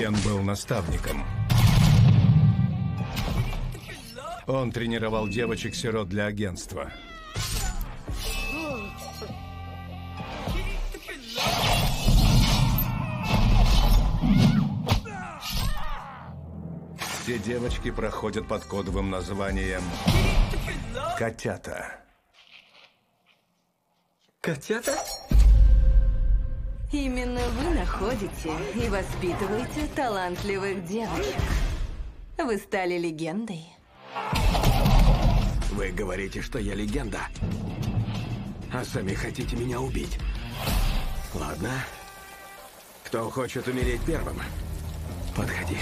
Кен был наставником. Он тренировал девочек-сирот для агентства. Все девочки проходят под кодовым названием «Котята». Котята? Именно вы находите и воспитываете талантливых девочек. Вы стали легендой. Вы говорите, что я легенда, а сами хотите меня убить. Ладно. Кто хочет умереть первым, подходи.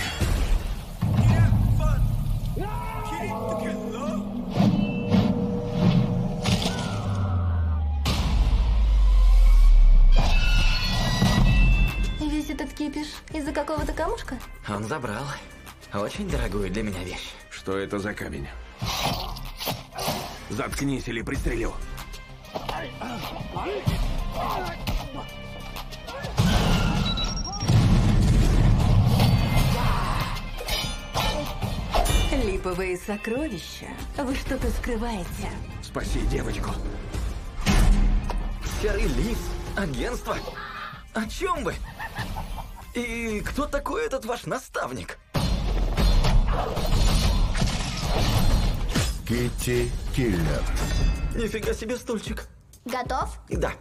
Весь этот кипиш из-за какого-то камушка? Он забрал очень дорогую для меня вещь. Что это за камень? Заткнись или пристрелю. Липовые сокровища. Вы что-то скрываете. Спаси девочку. Серый лис, агентство. О чем вы? И кто такой этот ваш наставник? Китти Киллер. Нифига себе стульчик. Готов? Да.